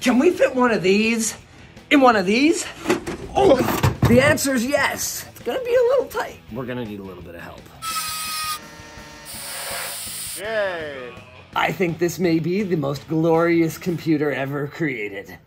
Can we fit one of these in one of these? Oh, the answer is yes. It's gonna be a little tight. We're gonna need a little bit of help. Yay! I think this may be the most glorious computer ever created.